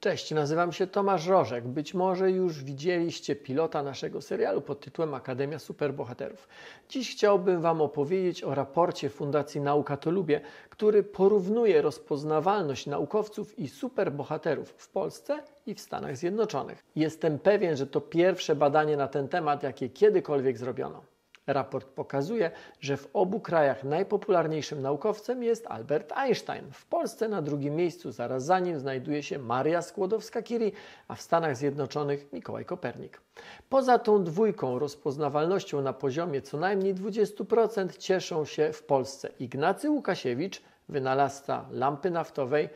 Cześć, nazywam się Tomasz Rożek. Być może już widzieliście pilota naszego serialu pod tytułem Akademia Superbohaterów. Dziś chciałbym Wam opowiedzieć o raporcie Fundacji Nauka to Lubię, który porównuje rozpoznawalność naukowców i superbohaterów w Polsce i w Stanach Zjednoczonych. Jestem pewien, że to pierwsze badanie na ten temat, jakie kiedykolwiek zrobiono. Raport pokazuje, że w obu krajach najpopularniejszym naukowcem jest Albert Einstein. W Polsce na drugim miejscu zaraz za nim znajduje się Maria Skłodowska-Curie, a w Stanach Zjednoczonych Mikołaj Kopernik. Poza tą dwójką rozpoznawalnością na poziomie co najmniej 20% cieszą się w Polsce Ignacy Łukasiewicz, wynalazca lampy naftowej,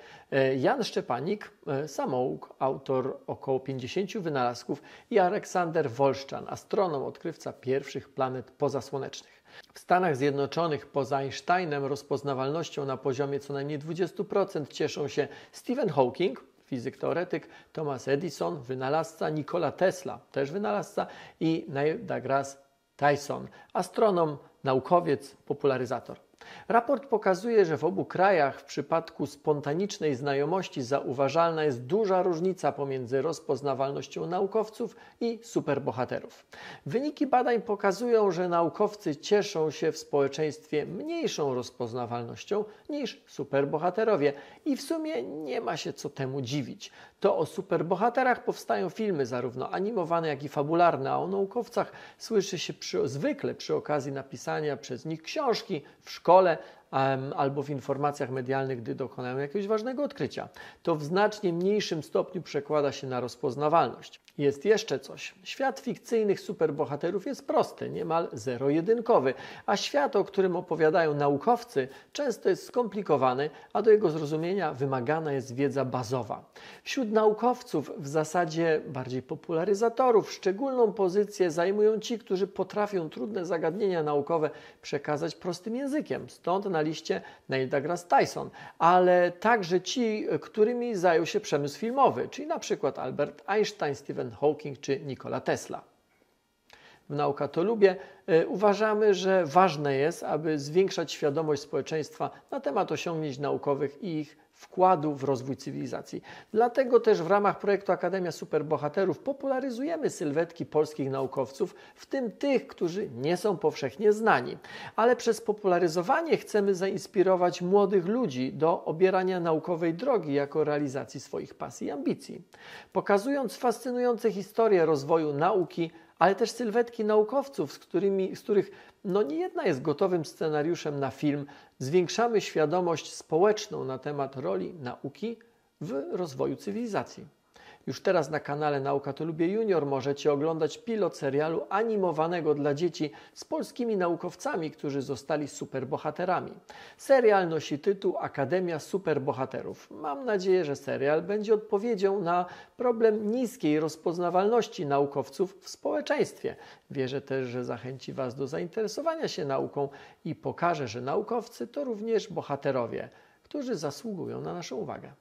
Jan Szczepanik, samouk, autor około 50 wynalazków i Aleksander Wolszczan, astronom, odkrywca pierwszych planet pozasłonecznych. W Stanach Zjednoczonych poza Einsteinem rozpoznawalnością na poziomie co najmniej 20% cieszą się Stephen Hawking, fizyk-teoretyk, Thomas Edison, wynalazca, Nikola Tesla, też wynalazca i Neil deGrasse Tyson, astronom, naukowiec, popularyzator. Raport pokazuje, że w obu krajach w przypadku spontanicznej znajomości zauważalna jest duża różnica pomiędzy rozpoznawalnością naukowców i superbohaterów. Wyniki badań pokazują, że naukowcy cieszą się w społeczeństwie mniejszą rozpoznawalnością niż superbohaterowie i w sumie nie ma się co temu dziwić. To o superbohaterach powstają filmy zarówno animowane, jak i fabularne, a o naukowcach słyszy się zwykle przy okazji napisania przez nich książki w szkole, albo w informacjach medialnych, gdy dokonają jakiegoś ważnego odkrycia. To w znacznie mniejszym stopniu przekłada się na rozpoznawalność. Jest jeszcze coś. Świat fikcyjnych superbohaterów jest prosty, niemal zero-jedynkowy, a świat, o którym opowiadają naukowcy, często jest skomplikowany, a do jego zrozumienia wymagana jest wiedza bazowa. Wśród naukowców, w zasadzie bardziej popularyzatorów, szczególną pozycję zajmują ci, którzy potrafią trudne zagadnienia naukowe przekazać prostym językiem. Stąd na liście Neil deGrasse Tyson, ale także ci, którymi zajął się przemysł filmowy, czyli na przykład Albert Einstein, Stephen Hawking czy Nikola Tesla. W Nauka to Lubię uważamy, że ważne jest, aby zwiększać świadomość społeczeństwa na temat osiągnięć naukowych i ich wkładu w rozwój cywilizacji. Dlatego też w ramach projektu Akademia Superbohaterów popularyzujemy sylwetki polskich naukowców, w tym tych, którzy nie są powszechnie znani. Ale przez popularyzowanie chcemy zainspirować młodych ludzi do obierania naukowej drogi jako realizacji swoich pasji i ambicji. Pokazując fascynujące historie rozwoju nauki, ale też sylwetki naukowców, z których nie jedna jest gotowym scenariuszem na film, zwiększamy świadomość społeczną na temat roli nauki w rozwoju cywilizacji. Już teraz na kanale Nauka to Lubię Junior możecie oglądać pilot serialu animowanego dla dzieci z polskimi naukowcami, którzy zostali superbohaterami. Serial nosi tytuł Akademia Superbohaterów. Mam nadzieję, że serial będzie odpowiedzią na problem niskiej rozpoznawalności naukowców w społeczeństwie. Wierzę też, że zachęci Was do zainteresowania się nauką i pokaże, że naukowcy to również bohaterowie, którzy zasługują na naszą uwagę.